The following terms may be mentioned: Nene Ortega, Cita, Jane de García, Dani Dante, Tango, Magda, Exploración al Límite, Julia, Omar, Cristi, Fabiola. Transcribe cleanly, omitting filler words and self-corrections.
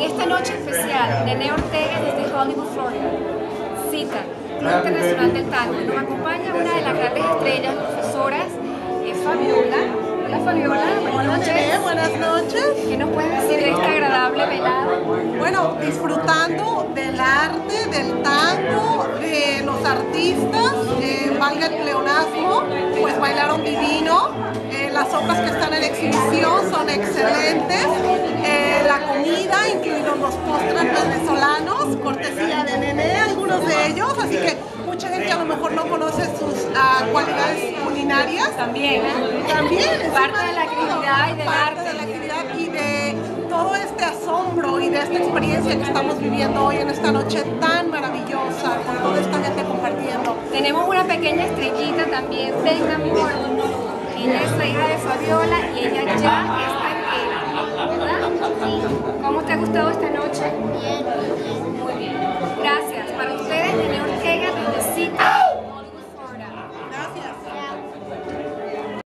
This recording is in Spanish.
En esta noche especial, Nene Ortega desde Hollywood, Florida. Cita, Club Internacional del Tango. Nos acompaña una de las grandes estrellas, profesoras, Fabiola. Hola Fabiola, buenas noches. Buenas noches. ¿Qué nos puedes decir de esta agradable velada? Bueno, disfrutando del arte, del tango, de los artistas, valga el pleonasmo, pues bailaron divino. Las obras que están en exhibición son excelentes. La comida, incluidos los postres venezolanos, cortesía de Nene, algunos de ellos, así que mucha gente a lo mejor no conoce sus cualidades culinarias. También es parte de la actividad y del arte. De la actividad y de todo este asombro y de esta experiencia que estamos viviendo hoy en esta noche tan maravillosa, con toda esta gente compartiendo. Tenemos una pequeña estrellita también, Tango. Ella es la hija de Fabiola y ella ya está. ¿Cómo te ha gustado esta noche? Bien.